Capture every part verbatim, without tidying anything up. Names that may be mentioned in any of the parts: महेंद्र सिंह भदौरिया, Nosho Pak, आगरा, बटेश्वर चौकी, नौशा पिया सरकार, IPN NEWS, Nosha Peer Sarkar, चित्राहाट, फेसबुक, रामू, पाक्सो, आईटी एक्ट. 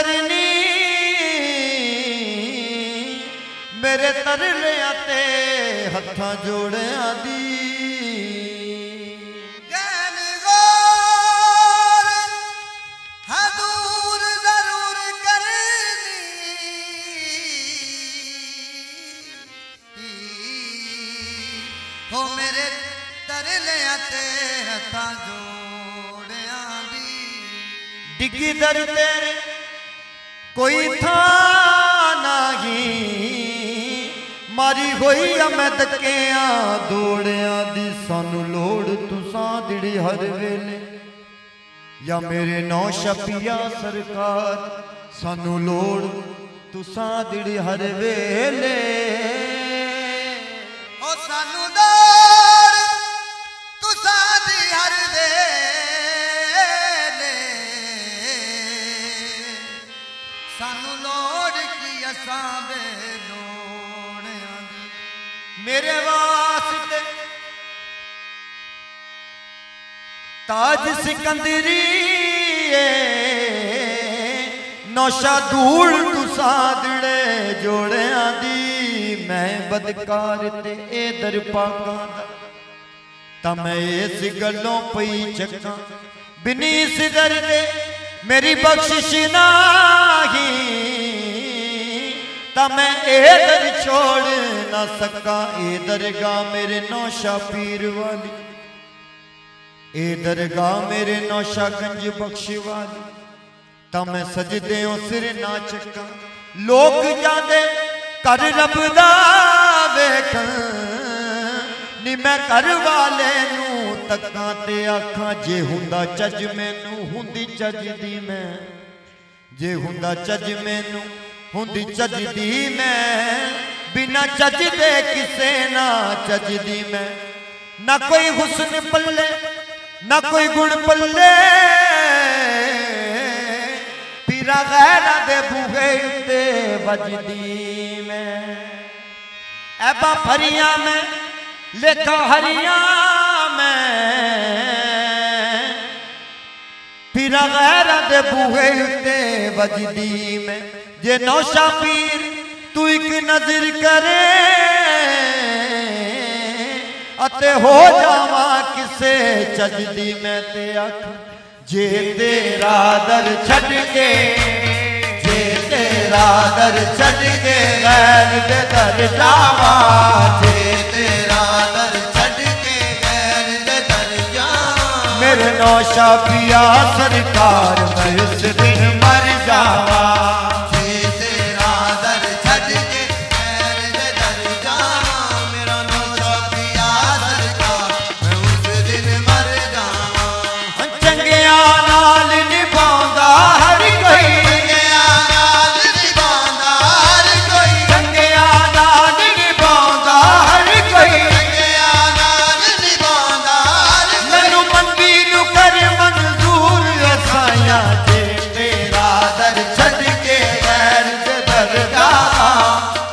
करनी मेरे तरलियां ते हत्थां जोड़ियां दी हो मेरे तरलियां ते हत्थां जोड़ियां दी। डिगी दर तेरे कोई था नहीं मारी होई अमद के दौड़िया दी सानू लोड़ तुसा दिड़ी हर वेले या मेरे नौशा पिया सरकार सानू लोड़ तुसा दिड़ी हर वेले ओ सानू लोड़ तुसा दी हर वेले सानू लोड़ की असां वेलो मेरे वास्ते ताज सिकंदरी नौशा धूल तुसा दिड़े जोड़ियां दी मैं बदकार ते ए दर पागा तां मैं इस गलों पई चक्का बिनी सिदर दे मेरी बख्शिश नाही ता मैं इधर छोड़ ना सका इधर गा मेरे नौशा पीर वाली इधर गा मेरे नौशा गंज बख्श वाली ता मैं सजदे ओ सिर ना चक्का लोग जाते कर रब दा वेखन नी मैं घर वाले नू तक्कां ते आखां जे हुंदा चज मैनू हुंदी चज दी मैं जे हुंदा चज मैनू हुंदी चजदी मैं बिना चजदे किसे ना चजदी मैं ना कोई हुस्न पल्ले ना कोई गुण पल्ले पीरा गैरा दे बूहे ते वजदी मैं ऐबा फरिया मैं लेखा हरिया मैं पीरा गैरा दे बूहे ते वजदी मैं जे नौशा पीर तू एक नजर करे अते हो जावा किसे चजदी मैं ते आख जे तेरा दर छड़ के जे तेरा दर छड़ के गैर दे दर जावा जे तेरा दर छड़ के गैर दे दर जावा मेरे नौशा पिया सरकार मैं इस दिन मर जावा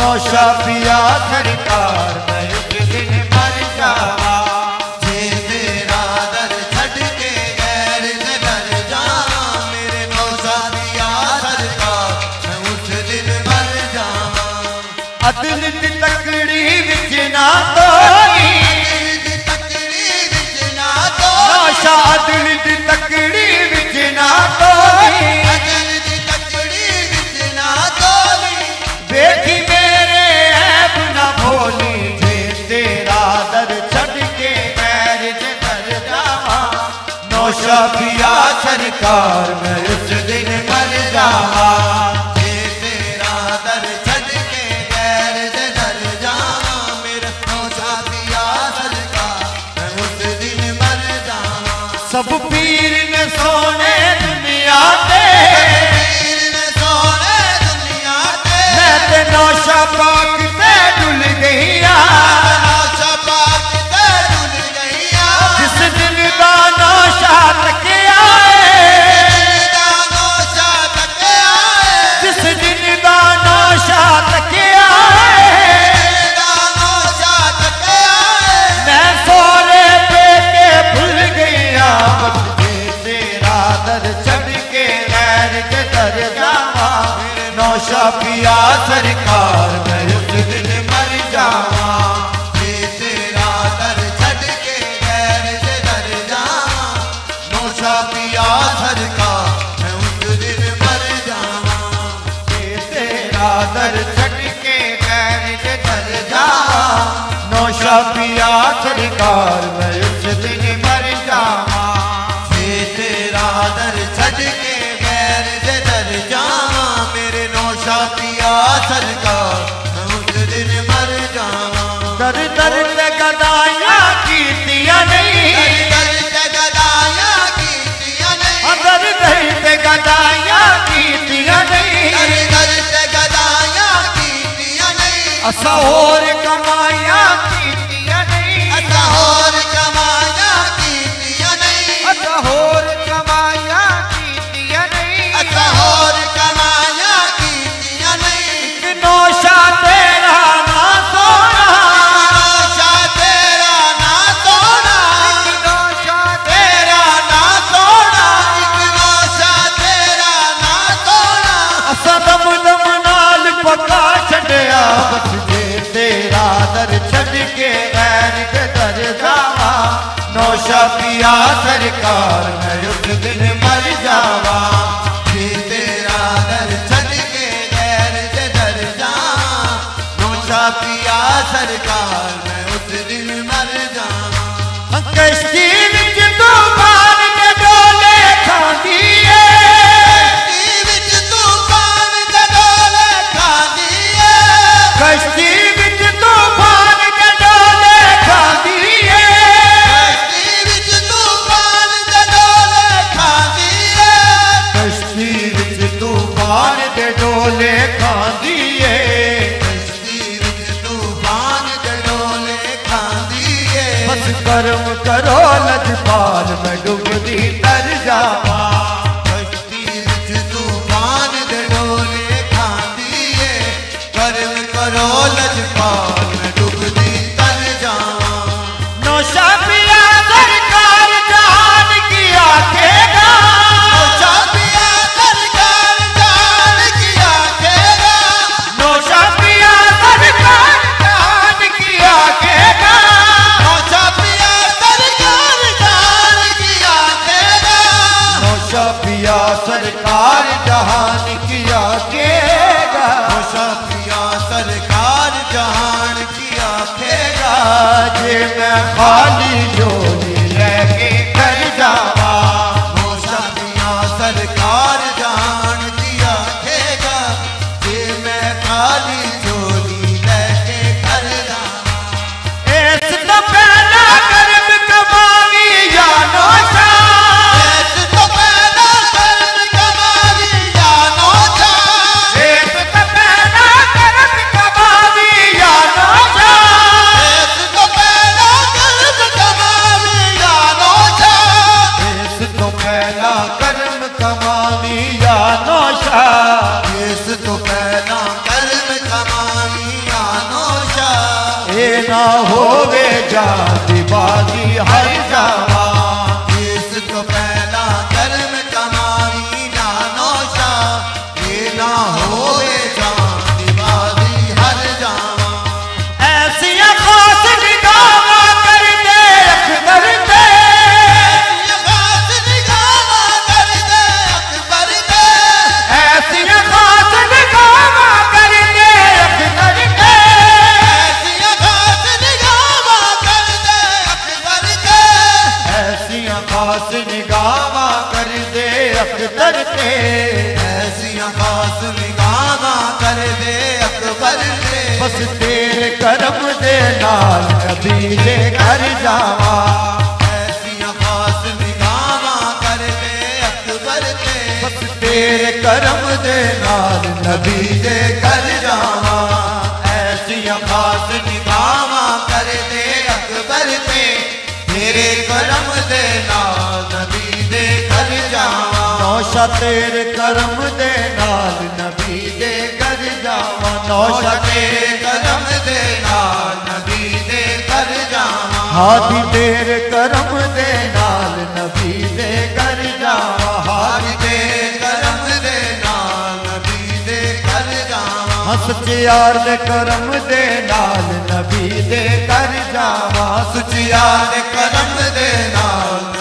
नौशा पिया सरकार मैं एक दिन मर जावा जे तेरा दर छड़ के गैर दे दर जावा मेरे नौशा पिया सरकार मैं उस दिन मर जावा अदिल दी तकड़ी विच ना तोली अदिल दी तकड़ी विच ना तोली नौशा अदिल दी तकड़ी विच ना तोली अदिल दी तकड़ी विच ना तोली देखी नौशा पिया सरकार मैं उस दिन मर जावा जे तेरा दर छड़ के गैर दे दर जावा मेरे नौशा पिया सरकार मैं उस दिन मर जावा सब पीर ने सोने दुनिया ते पीर ने सोने दुनिया ते मैं ते नौशा पाक ते डुल गई नौशा तक आए नौशा तक आए नौशा पिया सरकार मैं उस दिन मर जावा, जे तेरा दर छड़ के गैर से डर जावा। नौशा पिया सरकार मैं उस दिन मर जावा, जे तेरा दर छड़ के गैर से डर जावा। नौशा पिया सरकार मैं उस दिन मर जावा, जे तेरा दर छड़ के गैर से डर जावा। नौशा पिया सरकार मैं उस दिन मर जावा। दर दर से गदाइयां कीतियां नहीं, दर दर से गदाइयां कीतियां नहीं, दर दर से गदाइयां कीतियां नहीं, दर दर से गदाइयां कीतियां नहीं। असा और कमाइयां कीतियां नहीं, असा और कमाइयां कीतियां नहीं, असा और कमाइयां कीतियां नहीं, असा और नौशा पिया सरकार मैं उस दिन मर जावा, जे तेरा दर छड़ के गैर से डर जावा। नौशा पिया सरकार मैं उस दिन मर जावा। कश्ती विच तूफान दे डोले खांदी है, कश्ती विच तूफान दे डोले खांदी है, कश्ती विच तूफान दे डोले खांदी है, डोले खांदी है, तूफान के डोले खांदी है। बस कर्म करो लजपाल मैं डूबती तर जावा, तूफान के डोले खांदी है, कर्म करो लजपाल मैं डूबती तर जावा। नौशा पिया सरकार जान की आखेगा, सरकार जहान किया केगा। नौशा पिया सरकार जहान किया केगा, जे मैं खाली झोली लेके कर जावा। नौशा पिया सरकार जहान किया केगा, जे मैं खाली झोली लेके कर जावा। ऐस तो पहला कर्म कमावी या नौशा, तो पैदा कर्म कमानिया नौशा। ए ना होवे जातिबाजी हर जावा, देश तो पैदा कर्म कमानिया नौशा। ए ना होवे जातिबाजी हर जावा। ऐसी खास निगाह कर दे अकबर पे, ऐसी खास निगाह कर दे अकबर पे, ऐसी खास निगाह कर दे अकबर पे, ऐसी खास निगाह कर दे अकबर पे। बस तेरे करम दे नाल कभी जे कर जावा, ऐसी खास निगाह कर दे अकबर पे। बस तेरे करम दे नाल नबी जे कर जावा, ऐसी खास निगाह कर दे अकबर पे। तेरे करम दे नाल नबी दे कर जावा। नौशा तेरे करम दे नाल नबी दे कर जावा। नौशा तेरे करम दे नाल नबी दे कर जावा। हादी तेरे करम दे नाल नबी दे कर जावा। हादी तेरे करम दे नाल नबी दे कर सच यार दे करम दे नाल नबी दे कर जावा सच यार दे करम दे नाल।